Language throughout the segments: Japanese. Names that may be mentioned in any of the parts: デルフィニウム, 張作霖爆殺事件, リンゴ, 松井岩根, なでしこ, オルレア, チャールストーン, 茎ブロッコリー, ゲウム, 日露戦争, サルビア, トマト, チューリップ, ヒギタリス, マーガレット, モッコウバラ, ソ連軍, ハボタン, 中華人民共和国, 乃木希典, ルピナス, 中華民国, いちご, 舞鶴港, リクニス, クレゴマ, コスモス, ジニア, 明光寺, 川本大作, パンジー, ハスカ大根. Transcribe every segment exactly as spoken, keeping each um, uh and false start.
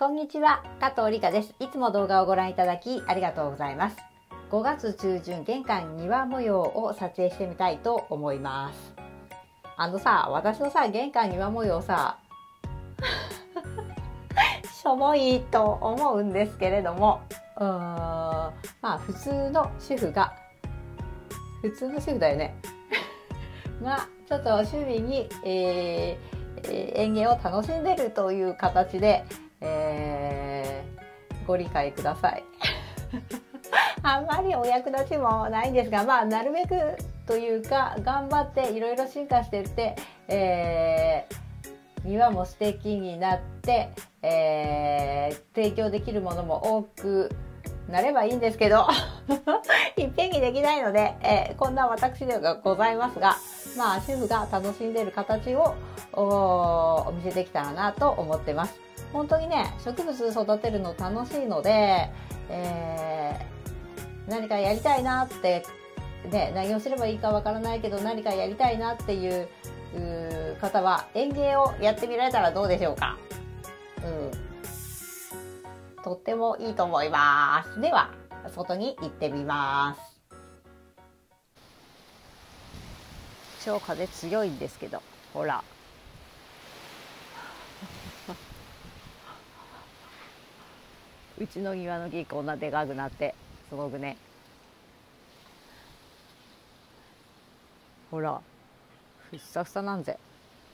こんにちは、加藤理香です。いつも動画をご覧いただきありがとうございます。ごがつちゅうじゅん、玄関庭模様を撮影してみたいと思います。あのさ、私のさ、玄関庭模様さ、しょぼいと思うんですけれども、うーん、まあ普通の主婦が、普通の主婦だよね。が、ちょっと趣味に、えー、園芸を楽しんでるという形で、えー、ご理解ください。あんまりお役立ちもないんですが、まあなるべくというか頑張っていろいろ進化してって、えー、庭も素敵になって、えー、提供できるものも多くなればいいんですけどいっぺんにできないので、えー、こんな私ではございますが、まあ主婦が楽しんでいる形を お, お見せできたらなと思ってます。本当にね、植物育てるの楽しいので、えー、何かやりたいなって、ね、何をすればいいかわからないけど何かやりたいなっていう方は園芸をやってみられたらどうでしょうか。うん、とってもいいと思います。では、外に行ってみます。超風強いんですけど、ほら。うちの庭の木こんなでかくなってすごくね、ほらふっさふさなんぜ。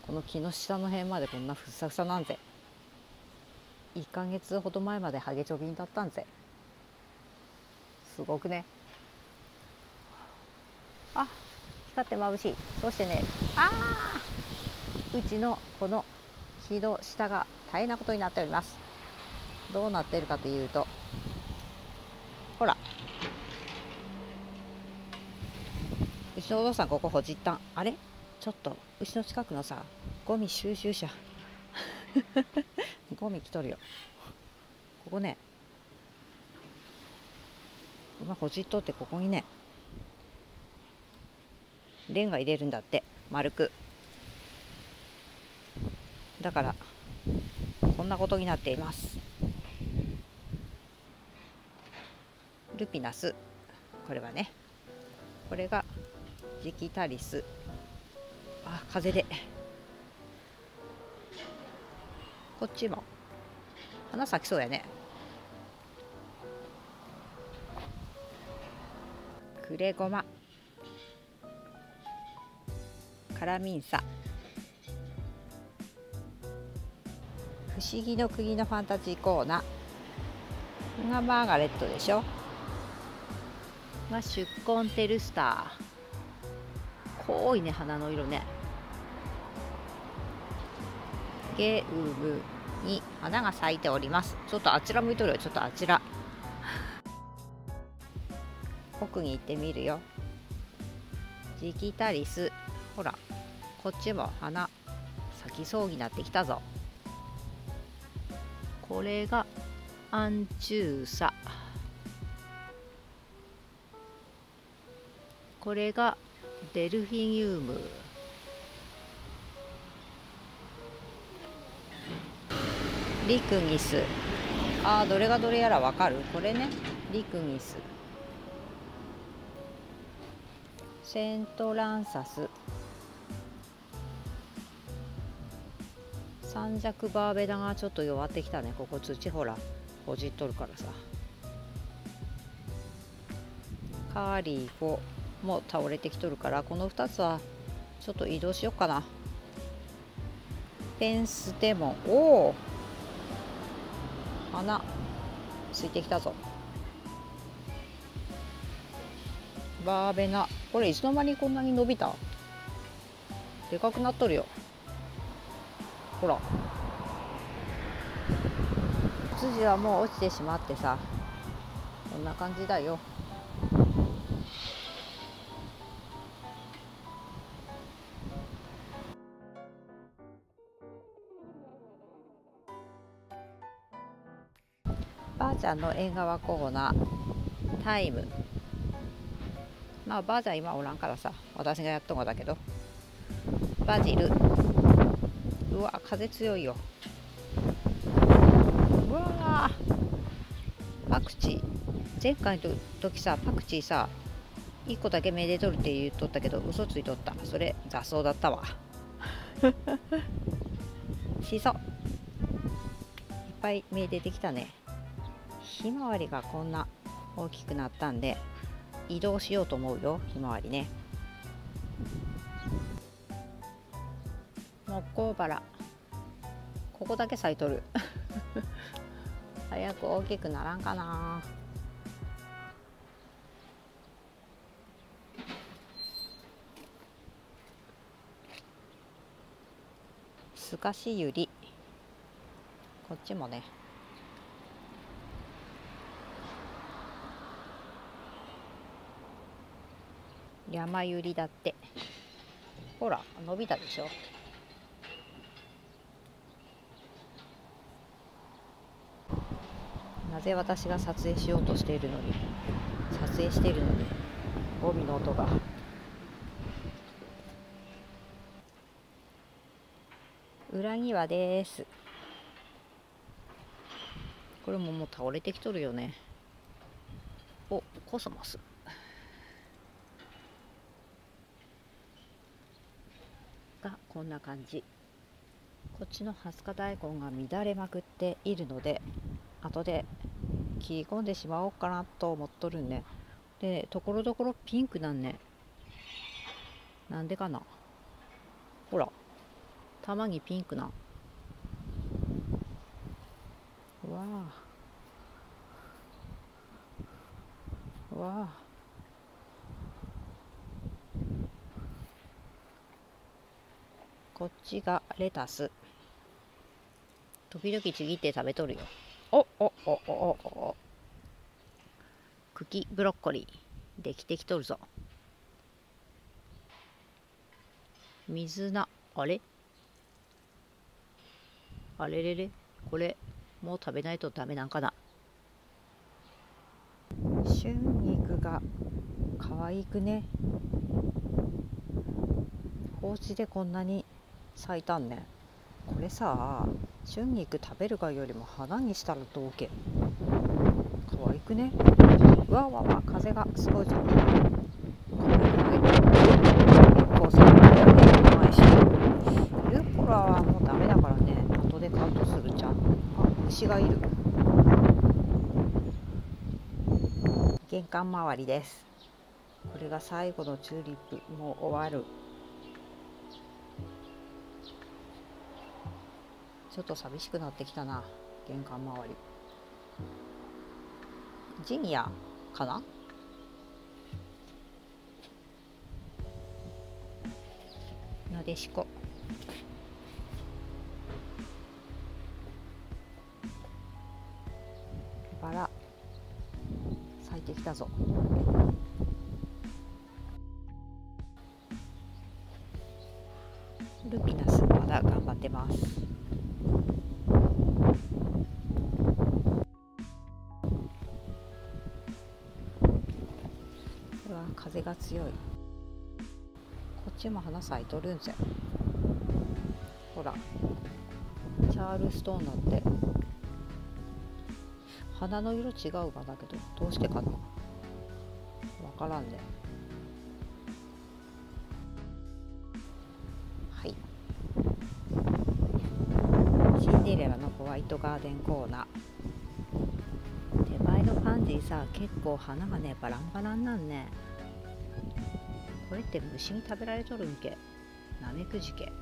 この木の下の辺までこんなふっさふさなんぜ。いっかげつほど前までハゲチョビンだったんぜ。すごくね。あ、光ってまぶしい。そしてね、あー、うちのこの木の下が大変なことになっております。どうなってるかというと、ほら、うちのお父さんここほじったん。あれ、ちょっとうちの近くのさ、ゴミ収集車ゴミ来とるよ。ここね、今ほじっとって、ここにねレンガ入れるんだって、丸く。だからこんなことになっています。ルピナス、これはね、これがジキタリス。あ、風でこっちも花咲きそうやね。クレゴマ、カラミンサ、不思議の国のファンタジーコーナーがマーガレットでしょ。まあ、シュッコンテルスター、濃いね、花の色ね。ゲウムに花が咲いております。ちょっとあちら向いとるよ。ちょっとあちら奥に行ってみるよ。ジキタリス、ほらこっちも花咲きそうになってきたぞ。これがアンチューサ、これがデルフィニウム。リクギス、あー、どれがどれやらわかる。これね、リクギス。セントランサス、三尺バーベナがちょっと弱ってきたね。ここ土ほらほじっとるからさ。カリフォも倒れてきとるから、このふたつはちょっと移動しようかな。ペンスデモン、おお、花ついてきたぞ。バーベナ、これいつの間にこんなに伸びた、でかくなっとるよ。ほら筋はもう落ちてしまってさ、こんな感じだよ。ばあちゃんの縁側コーナー、タイム。まあばあちゃん今おらんからさ、私がやっとんがだけど。バジル、うわ風強いよ。うわ前回の時さ、パクチーさいっこだけめでとるって言っとったけど嘘ついとった。それ雑草だったわ。シソいっぱい芽出てきたね。ひまわりがこんな大きくなったんで移動しようと思うよ、ひまわりね。モッコウバラここだけ咲いとる。早く大きくならんかな。すかしゆりこっちもね。山ゆりだってほら伸びたでしょ。なぜ私が撮影しようとしているのに、撮影しているのに帯の音が。裏庭です。これももう倒れてきとるよね。お、コスモス。がこんな感じ。こっちのハスカ大根が乱れまくっているので後で切り込んでしまおうかなと思っとるんね。で、ところどころピンクなんね。なんでかな。ほら玉にピンクな。うわあうわあこっちがレタス。時々ちぎって食べとるよ。おおおおおお茎ブロッコリーできてきとるぞ。水菜あれあれれれ、これもう食べないとダメなんかな。春菊が可愛くね。放置でこんなに咲いたんね。これさ、春菊食べるがよりも花にしたらどうけ。可愛くね。うわわわ、風がすごいぞ。虫がいる。玄関周りです。これが最後のチューリップ。もう終わる。ちょっと寂しくなってきたな、玄関周り。ジニアかな。なでしこバラ咲いてきたぞ。ルピナスまだ頑張ってます。うわ、風が強い。こっちも花咲いとるんぜ。ほらチャールストーンなんて。花の色違うがだけどどうしてかな、わからんね。はい、シンデレラのホワイトガーデンコーナー。手前のパンジーさ、結構花がねバランバランなんね。これって虫に食べられとるんけ。ナメクジけ。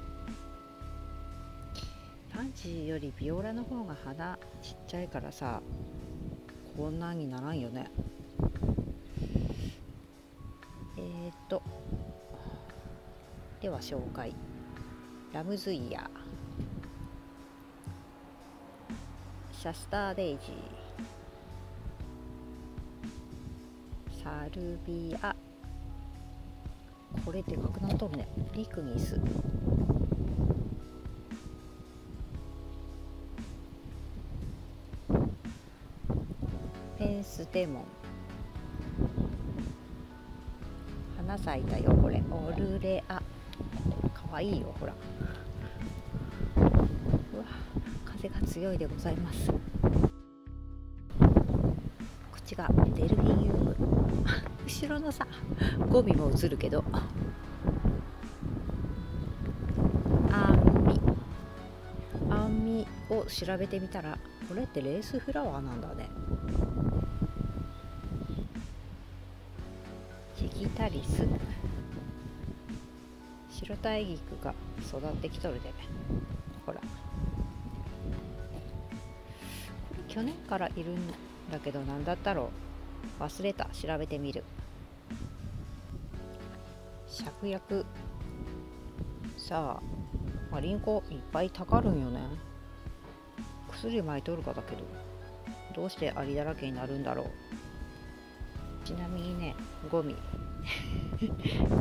パンジーよりビオラの方が花ちっちゃいからさ、こんなにならんよね。えー、っとでは紹介。ラムズイヤー、シャスターデイジー、サルビア。これでかくなっとるね。リクニス、スデモン。花咲いたよこれ。オルレアかわいいよほら。うわ、風が強いでございます。ちはデルフィン遊具後ろのさゴミも映るけどアンミを調べてみたらこれってレースフラワーなんだね。ヒギタリス白タイギクが育ってきとるでね。ほらこれ去年からいるんだけど何だったろう忘れた。調べてみる。芍薬さあリンゴいっぱいたかるんよね。薬まいとるかだけどどうしてアリだらけになるんだろう。ちなみにねゴミ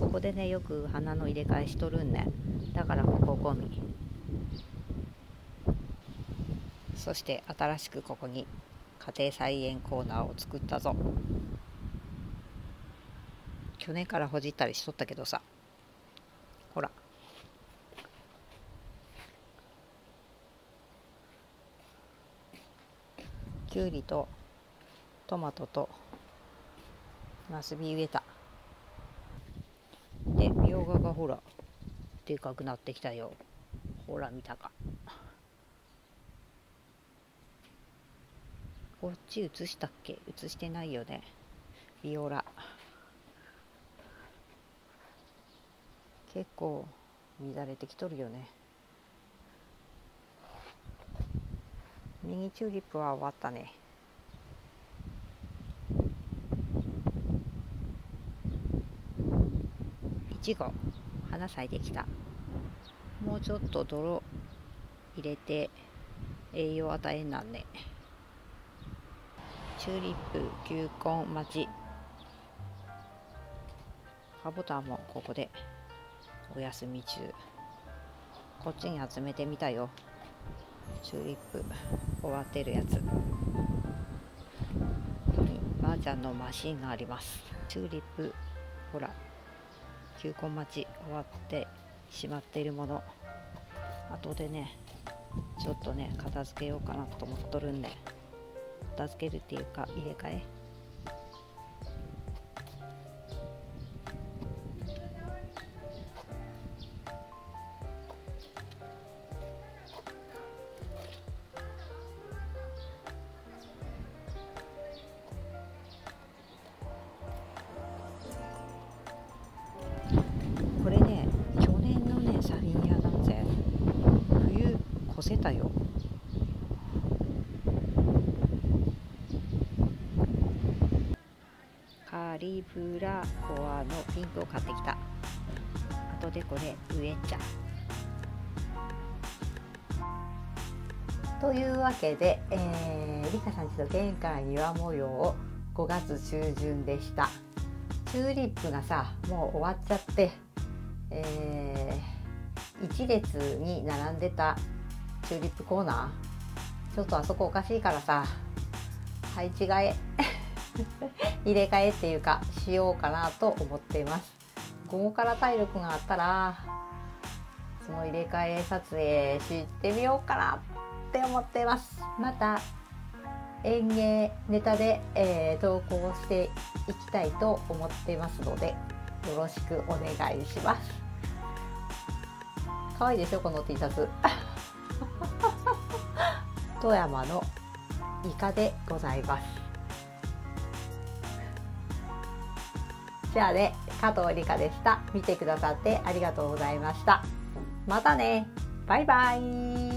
ここでねよく花の入れ替えしとるんね。だからここゴミ。そして新しくここに家庭菜園コーナーを作ったぞ。去年からほじったりしとったけどさほらきゅうりとトマトとナスビ植えた。でみょうががほらでかくなってきたよ。ほら見たか。こっち映したっけ。映してないよね。ビオラ結構乱れてきとるよね。ミニチューリップは終わったね。いちご花咲いてきた。もうちょっと泥入れて栄養与えんなんね。チューリップ球根待ち。ハボタンもここでお休み中。こっちに集めてみたよ。チューリップ終わってるやつ。ここにばあちゃんのマシンがあります。チューリップほら球根待ち終わってしまっているもの後でねちょっとね片付けようかなと思っとるんで片付けるっていうか入れ替え。せたよ。カリブラコアのピンクを買ってきた。あとでこれ植えちゃう。というわけで、えー、リカさんちの玄関庭模様をごがつちゅうじゅんでした。チューリップがさもう終わっちゃって、えー、一列に並んでたチューリップコーナーちょっとあそこおかしいからさ配置替え入れ替えっていうかしようかなと思っています。午後から体力があったらその入れ替え撮影してみようかなって思っています。また園芸ネタで、えー、投稿していきたいと思っていますのでよろしくお願いします。かわいいでしょこの T シャツ富山のイカでございます。じゃあね、加藤理香でした。見てくださってありがとうございました。またね、バイバイ。